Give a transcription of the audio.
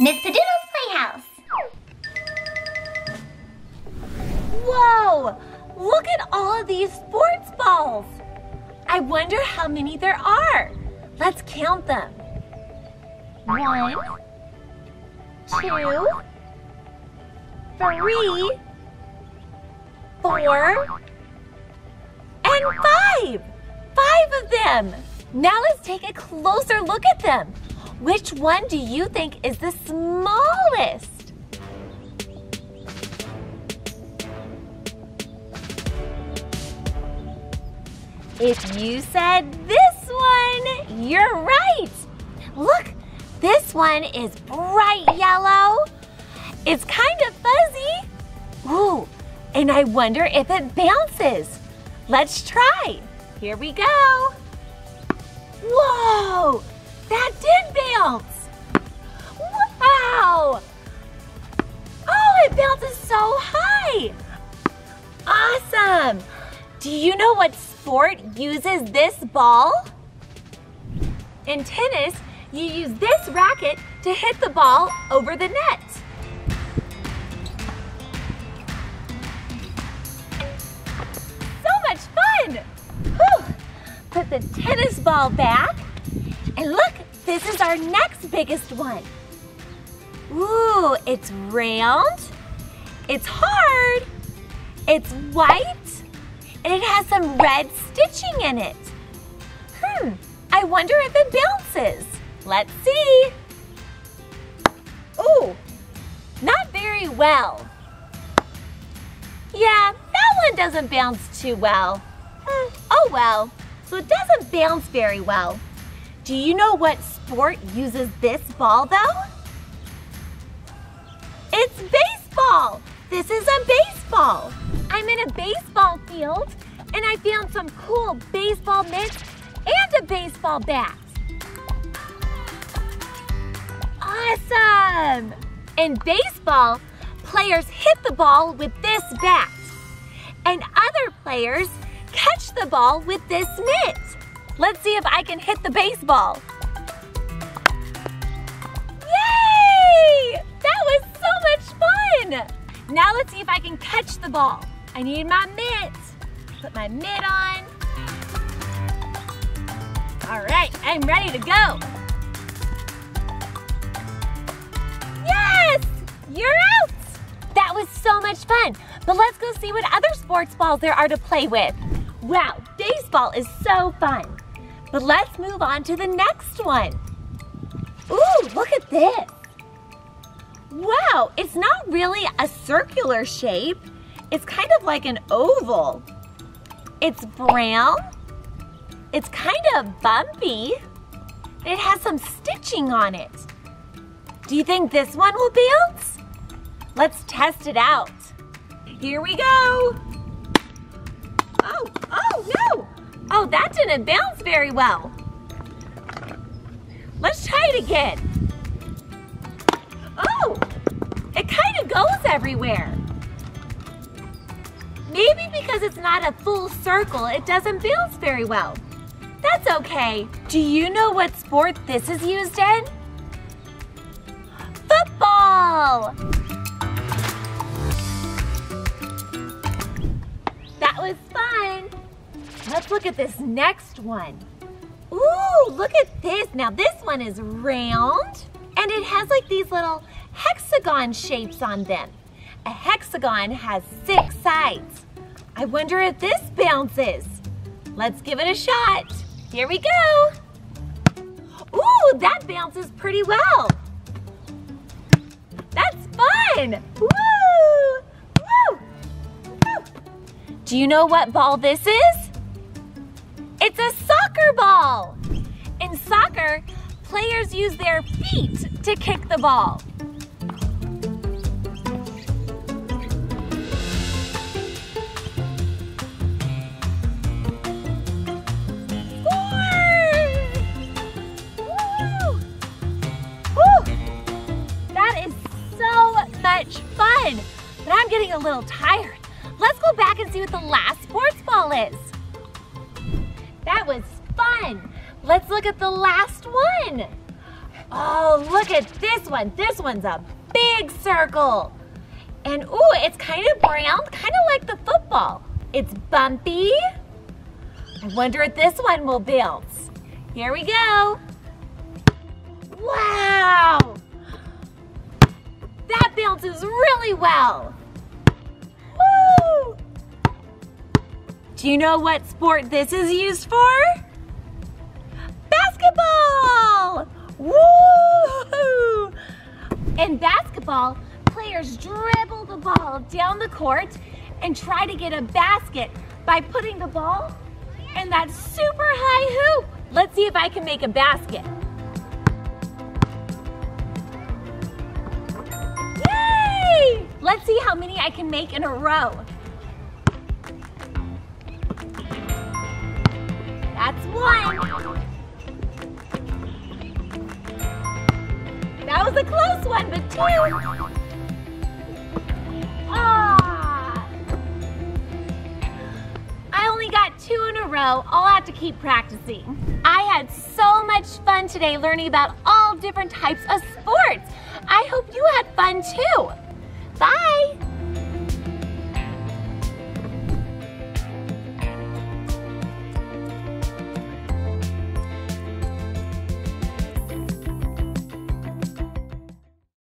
Miss PaDoodle's Playhouse. Whoa! Look at all of these sports balls. I wonder how many there are. Let's count them. 1, 2, 3, 4, and 5. 5 of them. Now let's take a closer look at them. Which one do you think is the smallest? If you said this one, you're right. Look, this one is bright yellow. It's kind of fuzzy. Ooh, and I wonder if it bounces. Let's try. Here we go. Whoa, that did bounce. Wow. Oh, it bounces so high. Awesome. Do you know what sport uses this ball? In tennis, you use this racket to hit the ball over the net. So much fun. Whew. Put the tennis ball back. And look, this is our next biggest one. Ooh, it's round, it's hard, it's white, and it has some red stitching in it. I wonder if it bounces. Let's see. Ooh, not very well. Yeah, that one doesn't bounce too well. Oh well. So it doesn't bounce very well. Do you know what sport uses this ball though? It's baseball. This is a baseball. I'm in a baseball field and I found some cool baseball mitts and a baseball bat. Awesome. In baseball, players hit the ball with this bat and other players catch the ball with this mitt. Let's see if I can hit the baseball. Yay! That was so much fun! Now let's see if I can catch the ball. I need my mitt. Put my mitt on. All right, I'm ready to go. Yes! You're out! That was so much fun. But let's go see what other sports balls there are to play with. Wow, baseball is so fun. But let's move on to the next one. Ooh, look at this. Wow, it's not really a circular shape. It's kind of like an oval. It's brown. It's kind of bumpy. It has some stitching on it. Do you think this one will bounce? Let's test it out. Here we go. Oh no! Oh, that didn't bounce very well. Let's try it again. Oh, it kind of goes everywhere. Maybe because it's not a full circle, it doesn't bounce very well. That's okay. Do you know what sport this is used in? Football! That was fun. Let's look at this next one. Ooh, look at this. Now this one is round and it has like these little hexagon shapes on them. A hexagon has 6 sides. I wonder if this bounces. Let's give it a shot. Here we go. Ooh, that bounces pretty well. That's fun. Woo! Do you know what ball this is? It's a soccer ball. In soccer, players use their feet to kick the ball. Score! Woo! That is so much fun, but I'm getting a little tired. Let's go back and see what the last sports ball is. That was fun. Let's look at the last one. Oh, look at this one. This one's a big circle. And ooh, it's kind of brown, kind of like the football. It's bumpy. I wonder if this one will bounce. Here we go. Wow! That bounces really well. Woo! Do you know what sport this is used for? Basketball! Woo! In basketball, players dribble the ball down the court and try to get a basket by putting the ball in that super high hoop. Let's see if I can make a basket. Yay! Let's see how many I can make in a row. That's one. That was a close one, but two. I only got two in a row. I'll have to keep practicing. I had so much fun today learning about all different types of sports. I hope you had fun too.